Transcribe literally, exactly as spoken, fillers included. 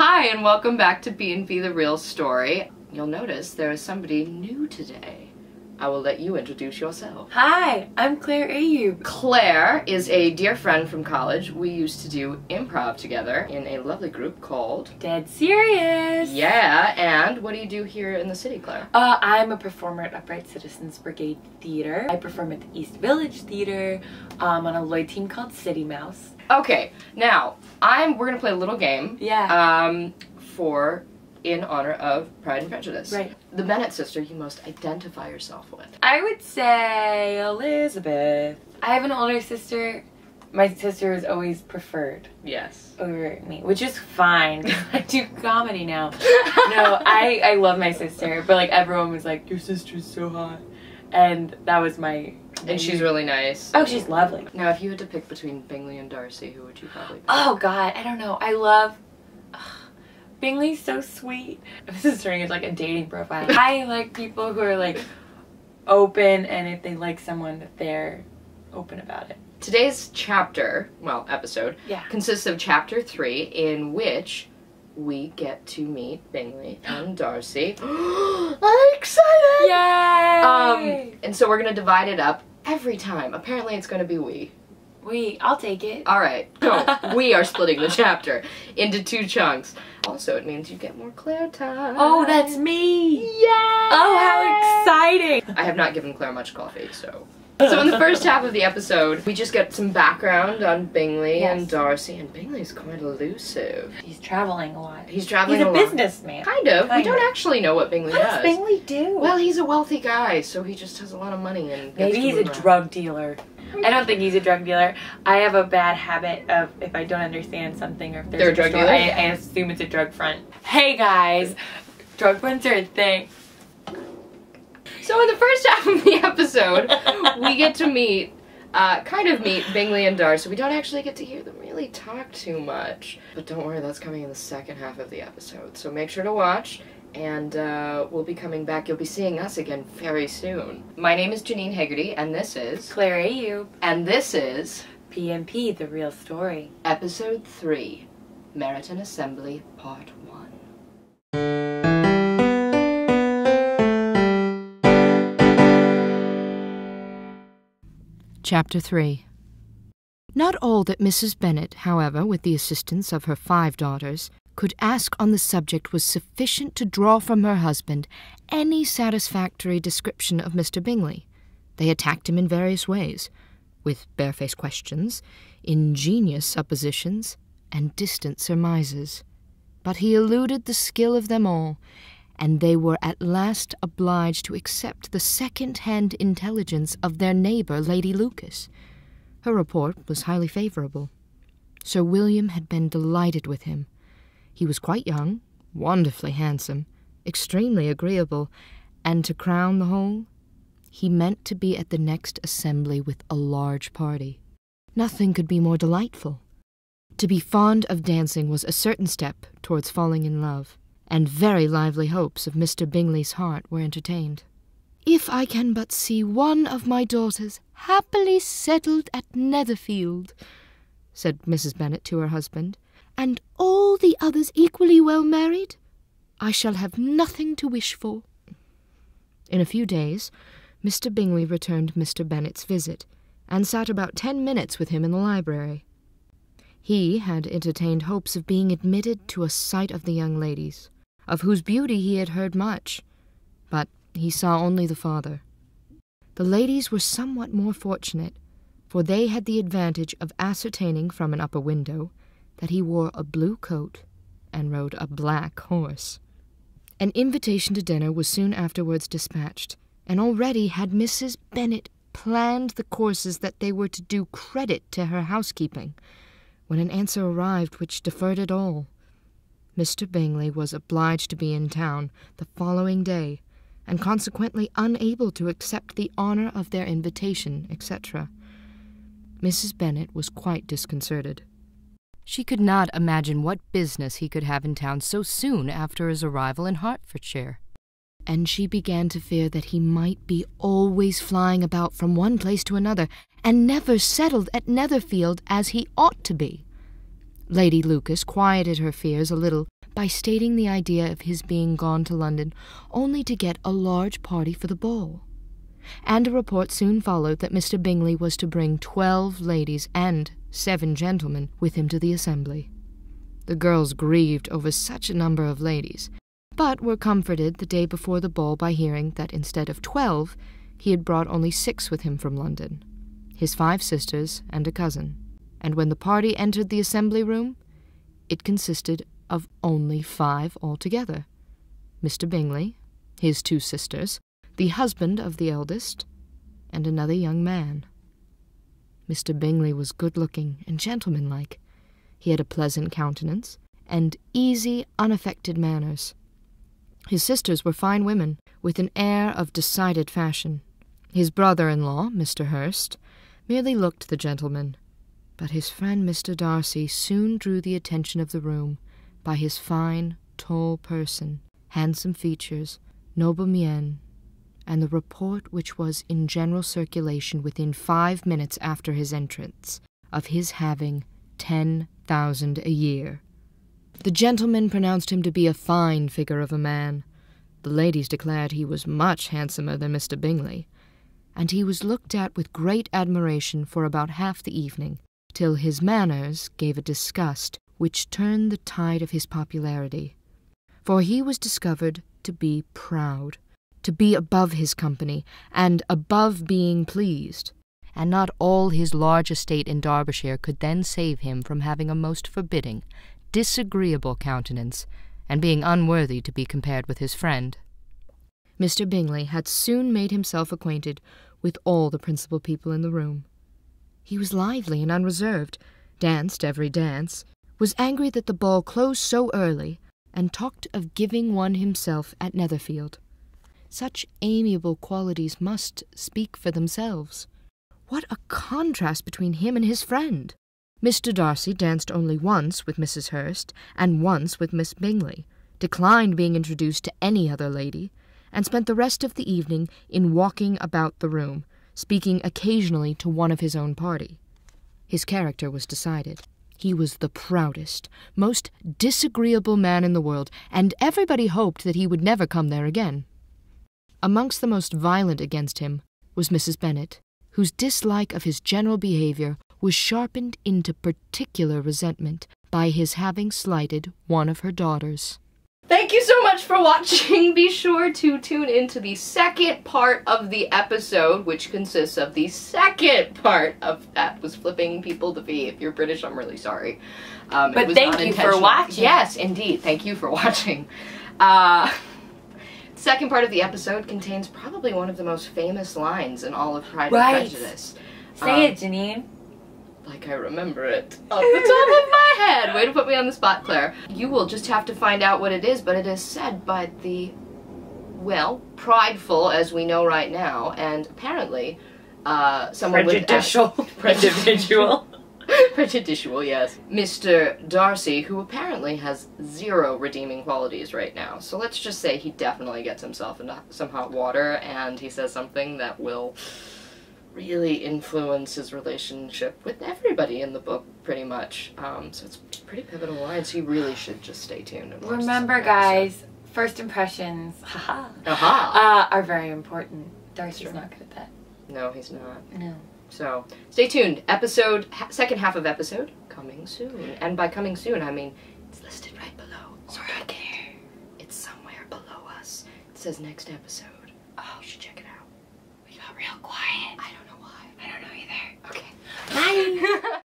Hi, and welcome back to P and P: The Real Story. You'll notice there is somebody new today. I will let you introduce yourself. Hi, I'm Claire Ayoub. Claire is a dear friend from college. We used to do improv together in a lovely group called Dead Serious. Yeah, and what do you do here in the city, Claire? Uh, I'm a performer at Upright Citizens Brigade Theater. I perform at the East Village Theater um, on a Lloyd team called City Mouse. Okay, now I'm we're gonna play a little game. Yeah. Um, for. in honor of Pride and Prejudice. Right. The Bennet sister you most identify yourself with. I would say Elizabeth. I have an older sister. My sister is always preferred. Yes. Over me, which is fine. I do comedy now. No, I, I love my sister, but like everyone was like, your sister's so hot. And that was my... And she's really nice. Oh, she's lovely. Now, if you had to pick between Bingley and Darcy, who would you probably pick? Oh God, I don't know. I love... Bingley's so sweet. This is turning into like a dating profile. I like people who are like open, and if they like someone, that they're open about it. Today's chapter, well, episode, yeah. consists of chapter three, in which we get to meet Bingley and Darcy. I'm excited! Yay! Um, and so we're gonna divide it up every time. Apparently it's gonna be we. We, I'll take it. Alright, so we are splitting the chapter into two chunks. Also, it means you get more Claire time. Oh, that's me! Yay! Oh, how exciting! I have not given Claire much coffee, so... So in the first half of the episode, we just get some background on Bingley yes. and Darcy, and Bingley's quite elusive. He's traveling a lot. He's traveling he's a, a lot. He's a businessman. Kind of. Kind we don't of. actually know what Bingley what does. What does Bingley do? Well, he's a wealthy guy, so he just has a lot of money and... Maybe he's a around. drug dealer. I don't think he's a drug dealer. I have a bad habit of if I don't understand something or if there's They're a drug story, dealer? I, I assume it's a drug front. Hey guys! Drug fronts are a thing. So in the first half of the episode, we get to meet, uh, kind of meet Bingley and Darcy. We don't actually get to hear them really talk too much. But don't worry, that's coming in the second half of the episode. So make sure to watch, and uh, we'll be coming back. You'll be seeing us again very soon. My name is Janine Hegarty, and this is... Claire Ayoub. And this is... P and P: The Real Story. Episode three, Merryton Assembly, Part one. Chapter three. Not all that Missus Bennet, however, with the assistance of her five daughters, could ask on the subject was sufficient to draw from her husband any satisfactory description of Mister Bingley. They attacked him in various ways, with barefaced questions, ingenious suppositions, and distant surmises. But he eluded the skill of them all, and they were at last obliged to accept the second-hand intelligence of their neighbour, Lady Lucas. Her report was highly favourable. Sir William had been delighted with him. He was quite young, wonderfully handsome, extremely agreeable, and to crown the whole, he meant to be at the next assembly with a large party. Nothing could be more delightful. To be fond of dancing was a certain step towards falling in love, and very lively hopes of Mister Bingley's heart were entertained. If I can but see one of my daughters happily settled at Netherfield, said Missus Bennet to her husband, and all the others equally well married, I shall have nothing to wish for. In a few days, Mister Bingley returned Mister Bennet's visit, and sat about ten minutes with him in the library. He had entertained hopes of being admitted to a sight of the young ladies, of whose beauty he had heard much, but he saw only the father. The ladies were somewhat more fortunate, for they had the advantage of ascertaining from an upper window that he wore a blue coat and rode a black horse. An invitation to dinner was soon afterwards dispatched, and already had Missus Bennet planned the courses that they were to do credit to her housekeeping, when an answer arrived which deferred it all. Mister Bingley was obliged to be in town the following day, and consequently unable to accept the honour of their invitation, et cetera. Missus Bennet was quite disconcerted. She could not imagine what business he could have in town so soon after his arrival in Hertfordshire, and she began to fear that he might be always flying about from one place to another, and never settled at Netherfield as he ought to be. Lady Lucas quieted her fears a little by stating the idea of his being gone to London only to get a large party for the ball. And a report soon followed that Mister Bingley was to bring twelve ladies and seven gentlemen with him to the assembly. The girls grieved over such a number of ladies, but were comforted the day before the ball by hearing that instead of twelve, he had brought only six with him from London, his five sisters and a cousin. And when the party entered the assembly room, it consisted of only five altogether. Mister Bingley, his two sisters, the husband of the eldest, and another young man. Mister Bingley was good-looking and gentlemanlike. He had a pleasant countenance and easy, unaffected manners. His sisters were fine women, with an air of decided fashion. His brother-in-law, Mister Hurst, merely looked the gentleman, but his friend Mister Darcy soon drew the attention of the room by his fine, tall person, handsome features, noble mien, and the report which was in general circulation within five minutes after his entrance, of his having ten thousand a year. The gentlemen pronounced him to be a fine figure of a man. The ladies declared he was much handsomer than Mister Bingley, and he was looked at with great admiration for about half the evening, till his manners gave a disgust which turned the tide of his popularity. For he was discovered to be proud, to be above his company, and above being pleased, and not all his large estate in Derbyshire could then save him from having a most forbidding, disagreeable countenance, and being unworthy to be compared with his friend. Mister Bingley had soon made himself acquainted with all the principal people in the room. He was lively and unreserved, danced every dance, was angry that the ball closed so early, and talked of giving one himself at Netherfield. Such amiable qualities must speak for themselves. What a contrast between him and his friend! Mister Darcy danced only once with Missus Hurst and once with Miss Bingley, declined being introduced to any other lady, and spent the rest of the evening in walking about the room, speaking occasionally to one of his own party. His character was decided. He was the proudest, most disagreeable man in the world, and everybody hoped that he would never come there again. Amongst the most violent against him was Missus Bennet, whose dislike of his general behavior was sharpened into particular resentment by his having slighted one of her daughters. Thank you so much for watching. Be sure to tune into the second part of the episode, which consists of the second part of that was flipping people the V. If you're British, I'm really sorry. Um, but it was thank you for watching. Yes, indeed. Thank you for watching. Uh, second part of the episode contains probably one of the most famous lines in all of Pride right. and Prejudice. Say um, it, Janine. Like I remember it off the top of my head. Way to put me on the spot, Claire. You will just have to find out what it is, but it is said by the, well, prideful, as we know right now, and apparently uh, someone prejudicial. With prejudicial. Prejudicial, yes. Mister Darcy, who apparently has zero redeeming qualities right now. So let's just say he definitely gets himself into some hot water, and he says something that will really influence his relationship with everybody in the book, pretty much. Um, so it's a pretty pivotal line, so you really should just stay tuned and watch. Remember, guys, first impressions haha, uh, are very important. Darcy's not good at that. No, he's not. No. So, stay tuned. Episode, ha second half of episode, coming soon. And by coming soon, I mean, it's listed right below. Sorry, I can't. It's somewhere below us. It says next episode. Oh, you should check it out. We got real quiet. I don't know why.